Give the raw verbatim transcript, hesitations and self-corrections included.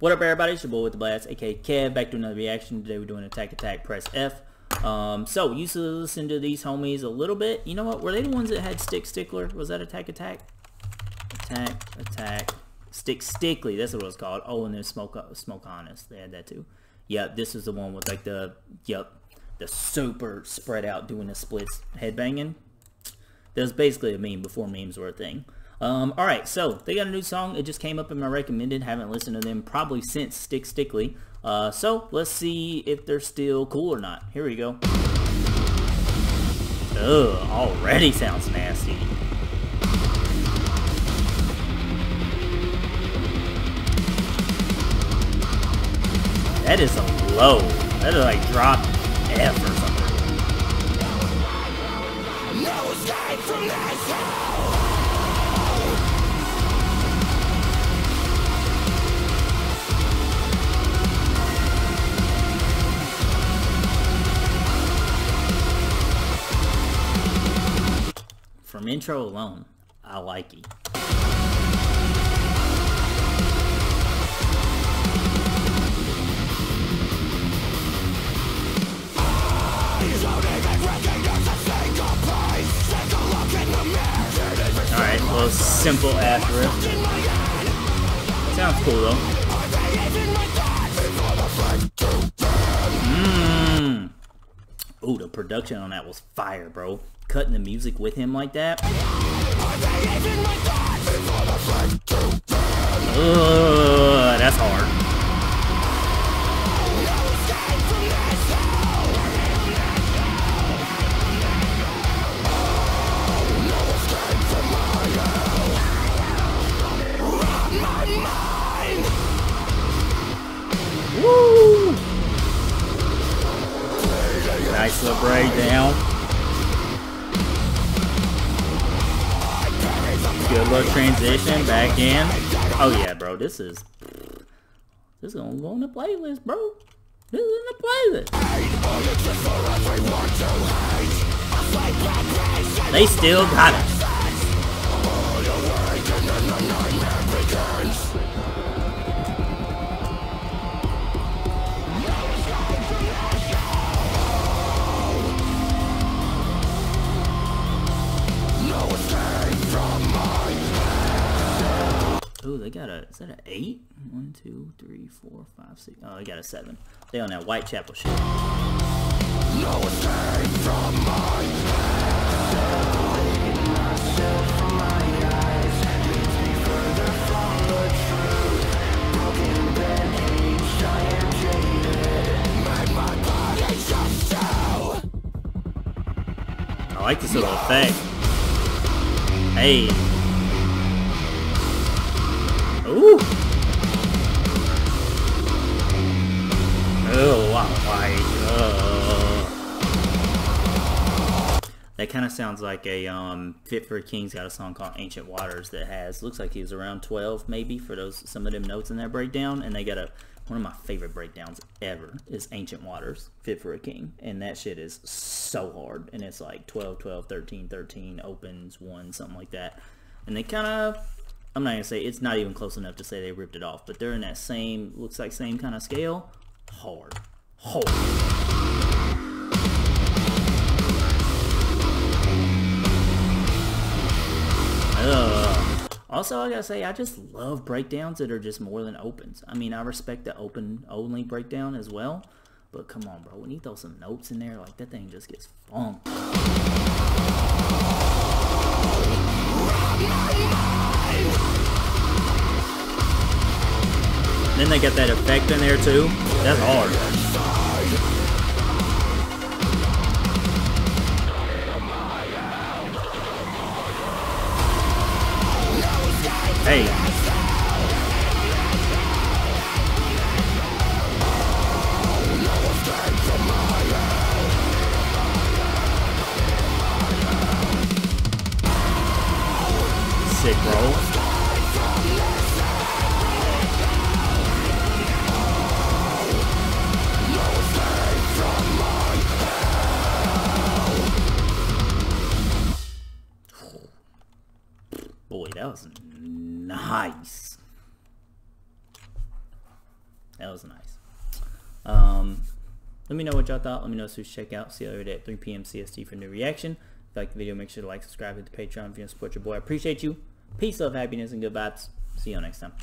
What up, everybody? It's your boy with the Blast, aka Kev, back to another reaction. Today we're doing Attack Attack, Press F. Um, so, used to listen to these homies a little bit. You know what? Were they the ones that had Stick Stickler? Was that Attack Attack? Attack, Attack, Stick Stickly. That's what it was called. Oh, and then Smoke Smoke Honest. They had that too. Yep, this is the one with like the, yep, the super spread out doing the splits headbanging. That was basically a meme before memes were a thing. Um, alright, so they got a new song. It just came up in my recommended. Haven't listened to them probably since Stick Stickly. Uh, so let's see if they're still cool or not. Here we go. Ugh, already sounds nasty. That is a low. That is like drop F or something. No escape from this hell. From intro alone, I like it. Alright, well, simple ass riff. Sounds cool though. Mmm. Ooh, the production on that was fire, bro. Cutting the music with him like that. Ugh, that's hard. Woo! Nice little breakdown. Good little transition back in. Oh yeah, bro, this is this is gonna go on the playlist, bro. This is in the playlist. They still got it. Ooh, they got a, is that an eight? One, two, three, four, five, six. Oh, they got a seven. They on that Whitechapel shit. No escape from my head. I like this little effect. Hey. Ooh. Oh, wow, wow. Uh. That kind of sounds like a um, Fit for King's got a song called Ancient Waters that has, looks like he was around twelve maybe for those some of them notes in that breakdown, and they got a one of my favorite breakdowns ever is Ancient Waters, Fit for a King, and that shit is so hard, and it's like twelve, twelve, thirteen, thirteen, opens one, something like that, and they kind of. I'm not gonna say it's not even close enough to say they ripped it off, but they're in that same, looks like same kind of scale. Hard. Hard. Ugh. Also, I gotta say, I just love breakdowns that are just more than opens. I mean, I respect the open only breakdown as well, but come on, bro. When you throw some notes in there, like that thing just gets funk. Then they got that effect in there too. That's hard. Hey. Sick roll. That was nice. Um, let me know what y'all thought. Let me know who's check out. See you every day at three p m C S T for new reaction. If you like the video, make sure to like, subscribe, hit the Patreon if you want to support your boy. I appreciate you. Peace, love, happiness, and good vibes. See y'all next time.